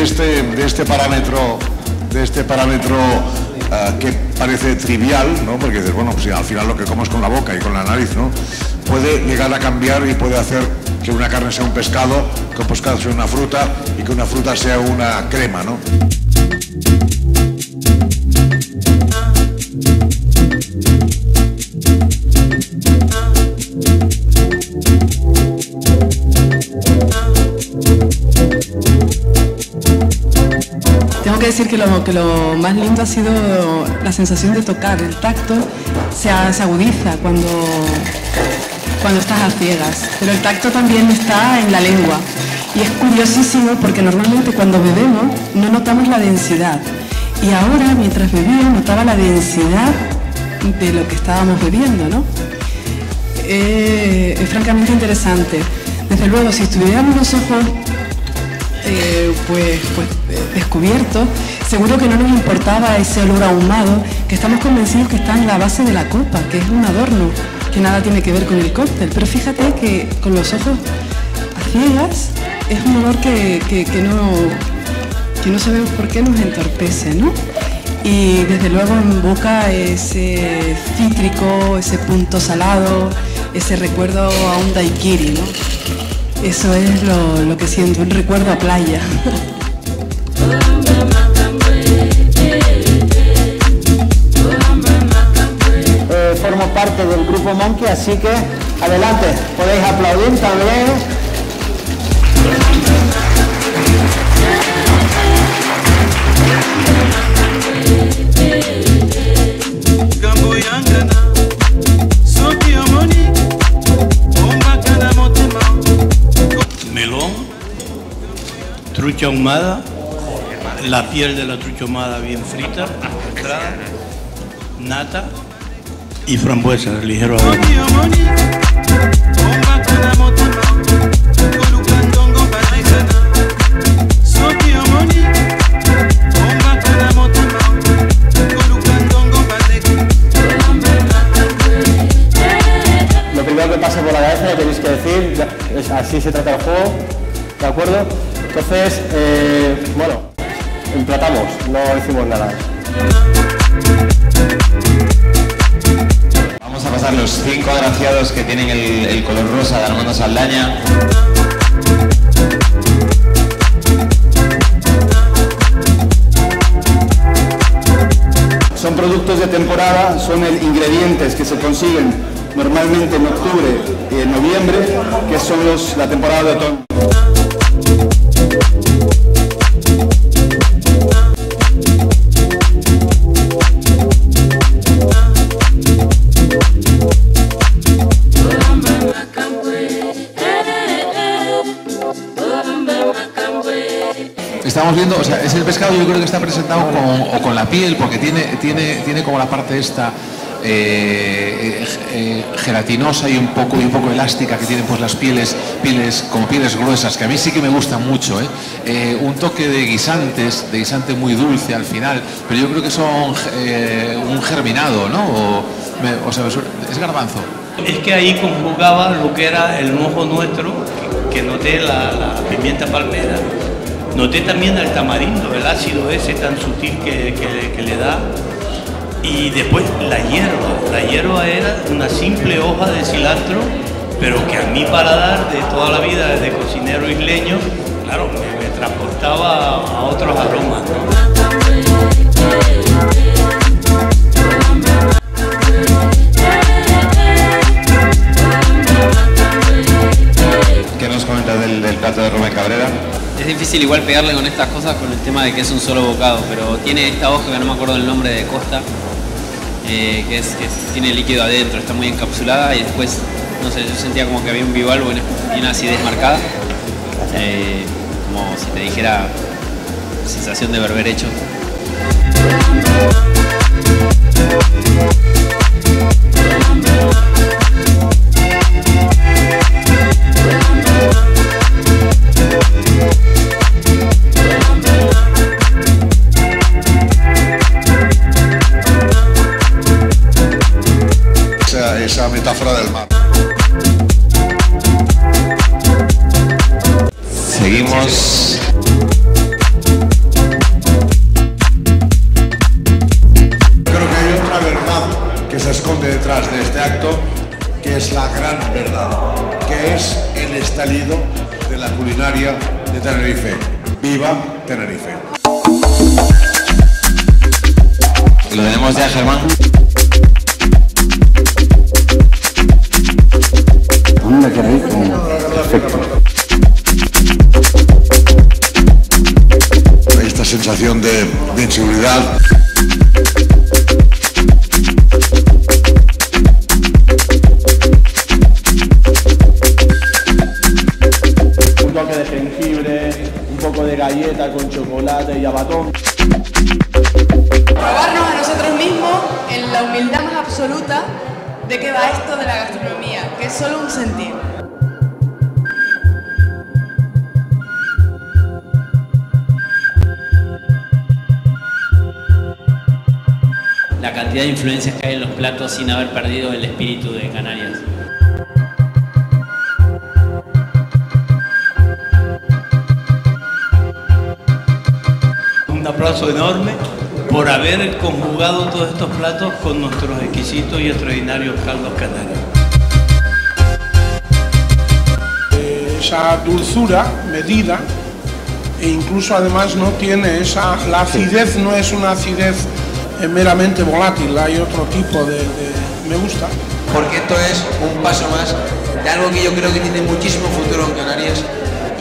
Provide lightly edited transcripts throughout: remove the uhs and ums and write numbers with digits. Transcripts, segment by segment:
de este parámetro que parece trivial, ¿no? Porque dices, bueno, pues al final lo que como es con la boca y con la nariz, ¿no? Puede llegar a cambiar y puede hacer que una carne sea un pescado, que un pescado sea una fruta y que una fruta sea una crema, ¿no? Tengo que decir que lo más lindo ha sido la sensación de tocar, el tacto se agudiza cuando estás a ciegas, pero el tacto también está en la lengua y es curiosísimo porque normalmente cuando bebemos no notamos la densidad y ahora mientras bebía notaba la densidad de lo que estábamos bebiendo, ¿no? Es francamente interesante. Desde luego, si estuviéramos los ojos descubiertos, seguro que no nos importaba ese olor ahumado, que estamos convencidos que está en la base de la copa, que es un adorno, que nada tiene que ver con el cóctel. Pero fíjate que con los ojos a ciegas es un olor que no sabemos por qué nos entorpece, ¿no? Y desde luego en boca ese cítrico, ese punto salado, ese recuerdo a un daiquiri, ¿no? Eso es lo que siento, un recuerdo a playa. Formo parte del grupo Monkey, así que adelante, podéis aplaudir también. Trucha ahumada, la piel de la trucha ahumada bien frita, nata y frambuesas ligero abajo. Lo primero que pasa por la cabeza, tenéis que decir, así se trata el juego, ¿de acuerdo? Entonces, bueno, emplatamos, no decimos nada. Vamos a pasar los 5 agraciados que tienen el color rosa de Armando Saldaña. Son productos de temporada, son ingredientes que se consiguen normalmente en octubre y en noviembre, que son la temporada de otoño. Estamos viendo, o sea, es el pescado, yo creo que está presentado con la piel, porque tiene como la parte esta gelatinosa y un poco elástica que tienen pues las pieles como pieles gruesas, que a mí sí que me gustan mucho, un toque de guisante muy dulce al final, pero yo creo que son un germinado, ¿no? O sea, es garbanzo. Es que ahí conjugaba lo que era el mojo nuestro, que noté la pimienta palmera. Noté también el tamarindo, el ácido ese tan sutil que le da. Y después la hierba era una simple hoja de cilantro, pero que a mi paladar de toda la vida, desde cocinero isleño, claro, me transportaba a otros aromas, ¿no? Del plato de Rubén Cabrera. Es difícil igual pegarle con estas cosas con el tema de que es un solo bocado, pero tiene esta hoja que no me acuerdo el nombre de Costa, que tiene líquido adentro, está muy encapsulada y después, no sé, yo sentía como que había un bivalvo y una acidez marcada, como si te dijera sensación de berber hecho. Esa metáfora del mar. Seguimos. que es la gran verdad, que es el estallido de la culinaria de Tenerife. ¡Viva Tenerife! Lo tenemos ya, Germán. Perfecto. Esta sensación de inseguridad. Un toque de jengibre, un poco de galleta con chocolate y abatón. Probarnos a nosotros mismos en la humildad más absoluta de qué va esto de la gastronomía, que es solo un sentir. La cantidad de influencias que hay en los platos sin haber perdido el espíritu de Canarias. Un aplauso enorme por haber conjugado todos estos platos con nuestros exquisitos y extraordinarios caldos canarios. Esa dulzura medida e incluso además no tiene esa... La acidez no es una acidez meramente volátil, hay otro tipo me gusta. Porque esto es un paso más de algo que yo creo que tiene muchísimo futuro en Canarias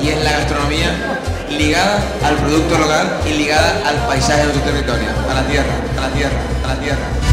y es la gastronomía ligada al producto local y ligada al paisaje de su territorio, a la tierra, a la tierra, a la tierra.